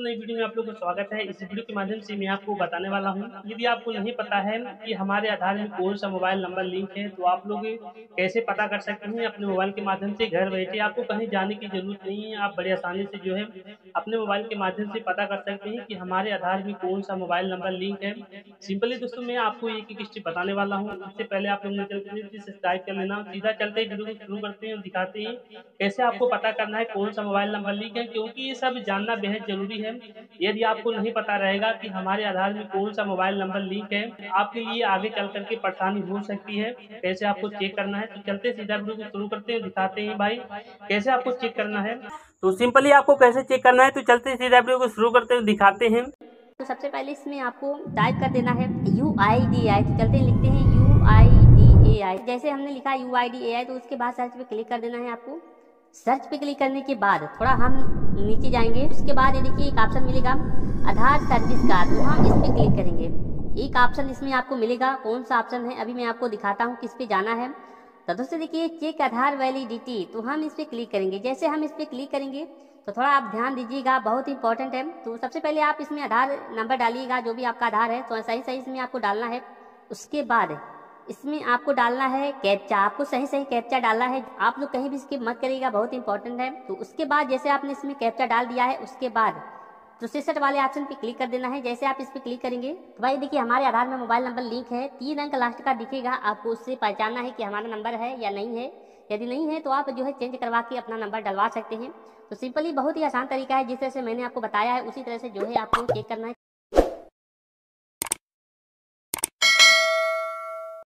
दोस्तों नई वीडियो में आप लोगों का स्वागत है। इस वीडियो के माध्यम से मैं आपको बताने वाला हूं, यदि आपको नहीं पता है कि हमारे आधार में कौन सा मोबाइल नंबर लिंक है तो आप लोग कैसे पता कर सकते हैं अपने मोबाइल के माध्यम से। घर बैठे आपको कहीं जाने की जरूरत नहीं है, आप बड़ी आसानी से जो है अपने मोबाइल के माध्यम से पता कर सकते हैं कि हमारे आधार में कौन सा मोबाइल नंबर लिंक है। सिंपली दोस्तों मैं आपको एक स्टेप बताने वाला हूँ, उससे पहले आप लोग सब्सक्राइब कर लेना। सीधा चलते ही वीडियो को शुरू करते हैं और दिखाते हैं कैसे आपको पता करना है कौन सा मोबाइल नंबर लिंक है, क्योंकि ये सब जानना बेहद जरूरी है। यदि आपको नहीं पता रहेगा कि हमारे आधार में कौन सा मोबाइल नंबर लिंक है, आपके लिए आगे चल करके परेशानी हो सकती है। कैसे आपको चेक करना है तो चलते सीधा वीडियो को शुरू करते हैं, दिखाते हैं भाई कैसे आपको चेक करना है। तो सिंपली आपको कैसे चेक करना है तो चलते सीधा वीडियो को शुरू करते हैं, दिखाते हैं। तो सबसे पहले इसमें आपको टाइप कर देना है UIDAI। चलते लिखते हैं UIDAI। जैसे हमने लिखा UIDAI तो उसके बाद सर्च पे क्लिक कर देना है आपको। सर्च पे क्लिक करने के बाद थोड़ा हम नीचे जाएंगे, उसके बाद ये देखिए एक ऑप्शन मिलेगा आधार सर्विस कार्ड, तो हम इस पे क्लिक करेंगे। एक ऑप्शन इसमें आपको मिलेगा, कौन सा ऑप्शन है अभी मैं आपको दिखाता हूँ किस पे जाना है। तो दोस्तों देखिए चेक आधार वैलिडिटी, तो हम इस पे क्लिक करेंगे। जैसे हम इस पे क्लिक करेंगे तो थोड़ा आप ध्यान दीजिएगा, बहुत इंपॉर्टेंट है। तो सबसे पहले आप इसमें आधार नंबर डालिएगा, जो भी आपका आधार है तो सही सही इसमें आपको डालना है। उसके बाद इसमें आपको डालना है कैप्चा, आपको सही सही कैप्चा डालना है, आप लोग कहीं भी स्किप मत करिएगा, बहुत इंपॉर्टेंट है। तो उसके बाद जैसे आपने इसमें कैप्चा डाल दिया है, उसके बाद 63 वाले ऑप्शन पे क्लिक कर देना है। जैसे आप इस पे क्लिक करेंगे तो भाई देखिए हमारे आधार में मोबाइल नंबर लिंक है, 3 अंक लास्ट का दिखेगा, आपको उससे पहचानना है कि हमारा नंबर है या नहीं है। यदि नहीं है तो आप जो है चेंज करवा के अपना नंबर डलवा सकते हैं। तो सिंपली बहुत ही आसान तरीका है, जिस तरह से मैंने आपको बताया है उसी तरह से जो है आपको चेक करना है।